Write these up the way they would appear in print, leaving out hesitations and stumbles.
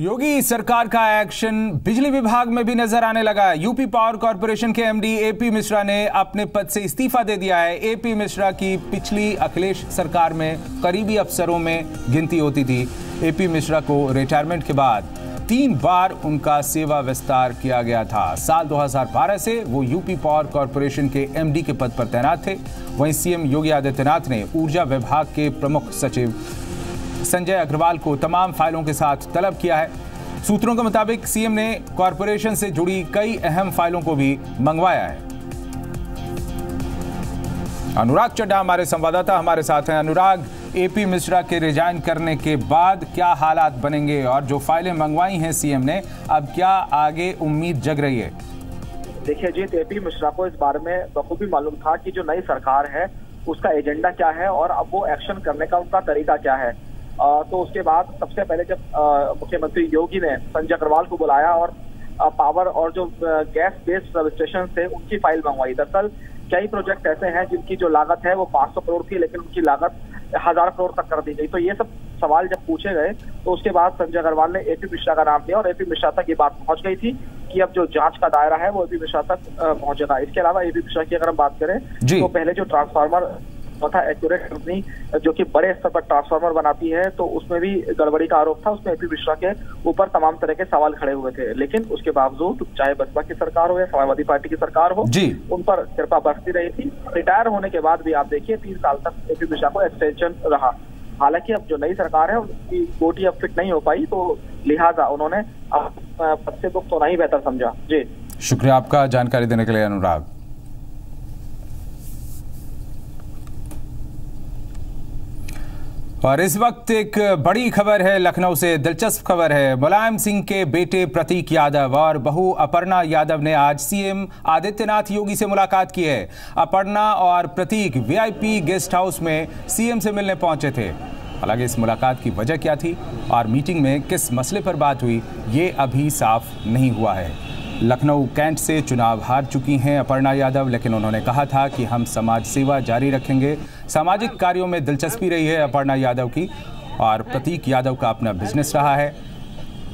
योगी सरकार का एक्शन बिजली विभाग में भी नजर आने लगा है। यूपी पावर कॉरपोरेशन के एमडी एपी मिश्रा ने अपने पद से इस्तीफा दे दिया है। एपी मिश्रा की पिछली अखिलेश सरकार में करीबी अफसरों में गिनती होती थी। एपी मिश्रा को रिटायरमेंट के बाद 3 बार उनका सेवा विस्तार किया गया था। साल 2012 से वो यूपी पावर कॉरपोरेशन के एमडी के पद पर तैनात थे। वहीं सीएम योगी आदित्यनाथ ने ऊर्जा विभाग के प्रमुख सचिव संजय अग्रवाल को तमाम फाइलों के साथ तलब किया है। सूत्रों के मुताबिक सीएम ने कॉरपोरेशन से जुड़ी कई अहम फाइलों को भी मंगवाया है। अनुराग चड्ढा हमारे संवाददाता हमारे साथ हैं। अनुराग, एपी मिश्रा के रिजाइन करने के बाद क्या हालात बनेंगे और जो फाइलें मंगवाई हैं सीएम ने, अब क्या आगे उम्मीद जग रही है? देखिए अजीत, एपी मिश्रा को इस बारे में बखूबी मालूम था कि जो नई सरकार है उसका एजेंडा क्या है और अब वो एक्शन करने का उनका तरीका क्या है। तो उसके बाद सबसे पहले जब मुख्यमंत्री योगी ने संजय अग्रवाल को बुलाया और पावर और जो गैस बेस्ड सर्विस स्टेशन थे उनकी फाइल मंगवाई। दरअसल कई प्रोजेक्ट ऐसे हैं जिनकी जो लागत है वो 500 करोड़ थी, लेकिन उनकी लागत 1000 करोड़ तक कर दी गई। तो ये सब सवाल जब पूछे गए तो उसके बाद संजय अग्रवाल ने एपी मिश्रा का नाम लिया और एपी मिश्रा तक ये बात पहुंच गई थी कि अब जो जांच का दायरा है वो एपी मिश्रा तक पहुंचेगा। इसके अलावा एपी मिश्रा की अगर हम बात करें तो पहले जो ट्रांसफार्मर तथा एक्यूरेट कंपनी जो कि बड़े स्तर पर ट्रांसफार्मर बनाती है तो उसमें भी गड़बड़ी का आरोप था। उसमें एपी मिश्रा के ऊपर तमाम तरह के सवाल खड़े हुए थे, लेकिन उसके बावजूद चाहे बसपा की सरकार हो या समाजवादी पार्टी की सरकार हो उन पर कृपा बरसती रही थी। रिटायर होने के बाद भी आप देखिए 3 साल तक एपी मिश्रा को एक्सटेंशन रहा। हालांकि अब जो नई सरकार है उनकी गोटी अब फिट नहीं हो पाई, तो लिहाजा उन्होंने अब पद से मुक्त होना ही बेहतर समझा। जी शुक्रिया आपका जानकारी देने के लिए अनुराग। और इस वक्त एक बड़ी खबर है, लखनऊ से दिलचस्प खबर है। मुलायम सिंह के बेटे प्रतीक यादव और बहू अपर्णा यादव ने आज सीएम आदित्यनाथ योगी से मुलाकात की है। अपर्णा और प्रतीक वीआईपी गेस्ट हाउस में सीएम से मिलने पहुंचे थे। हालांकि इस मुलाकात की वजह क्या थी और मीटिंग में किस मसले पर बात हुई, ये अभी साफ नहीं हुआ है। लखनऊ कैंट से चुनाव हार चुकी हैं अपर्णा यादव, लेकिन उन्होंने कहा था कि हम समाज सेवा जारी रखेंगे। सामाजिक कार्यों में दिलचस्पी रही है अपर्णा यादव की, और प्रतीक यादव का अपना बिजनेस रहा है।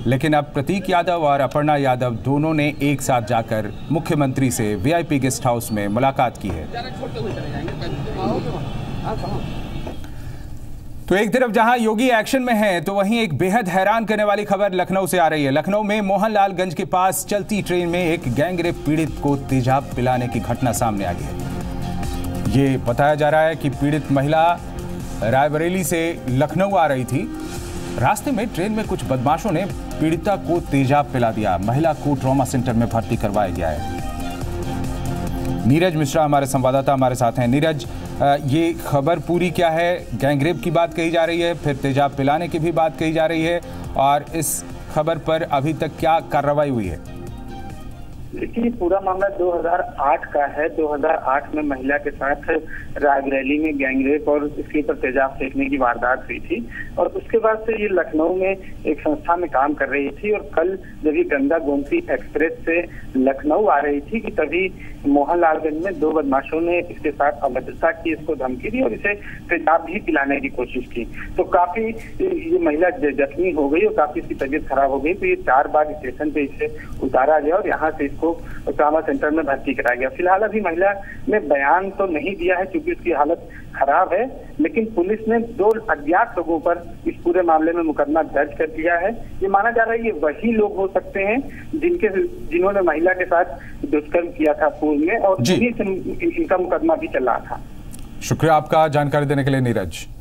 लेकिन अब प्रतीक यादव और अपर्णा यादव दोनों ने एक साथ जाकर मुख्यमंत्री से वीआईपी गेस्ट हाउस में मुलाकात की है। तो एक तरफ जहां योगी एक्शन में हैं, तो वहीं एक बेहद हैरान करने वाली खबर लखनऊ से आ रही है। लखनऊ में मोहनलालगंज के पास चलती ट्रेन में एक गैंग रेप पीड़ित को तेजाब पिलाने की घटना सामने आ गई है। ये बताया जा रहा है कि पीड़ित महिला रायबरेली से लखनऊ आ रही थी। रास्ते में ट्रेन में कुछ बदमाशों ने पीड़िता को तेजाब पिला दिया। महिला को ट्रॉमा सेंटर में भर्ती करवाया गया है। नीरज मिश्रा हमारे संवाददाता हमारे साथ हैं। नीरज, ये खबर पूरी क्या है? गैंगरेप की बात कही जा रही है, फिर तेजाब पिलाने की भी बात कही जा रही है, और इस खबर पर अभी तक क्या कार्रवाई हुई है? देखिए पूरा मामला 2008 का है। 2008 में महिला के साथ रायबरेली में गैंगरेप और इसके ऊपर तेजाब फेंकने की वारदात हुई थी, और उसके बाद से ये लखनऊ में एक संस्था में काम कर रही थी। और कल जब ये गंगा गोमती एक्सप्रेस से लखनऊ आ रही थी कि तभी मोहनलालगंज में दो बदमाशों ने इसके साथ अभद्रता की, इसको धमकी दी और इसे तेजाब भी पिलाने की कोशिश की। तो काफी ये महिला जख्मी हो गई और काफी इसकी तबीयत खराब हो गई। तो ये 4 बार स्टेशन पे इसे उतारा गया और यहाँ से को ट्रामा सेंटर में भर्ती कराया गया। फिलहाल अभी महिला ने बयान तो नहीं दिया है क्योंकि उसकी हालत खराब है, लेकिन पुलिस ने 2 अज्ञात लोगों पर इस पूरे मामले में मुकदमा दर्ज कर दिया है। ये माना जा रहा है ये वही लोग हो सकते हैं जिन्होंने महिला के साथ दुष्कर्म किया था पूर्व में, और इनका मुकदमा भी चल रहा था। शुक्रिया आपका जानकारी देने के लिए नीरज।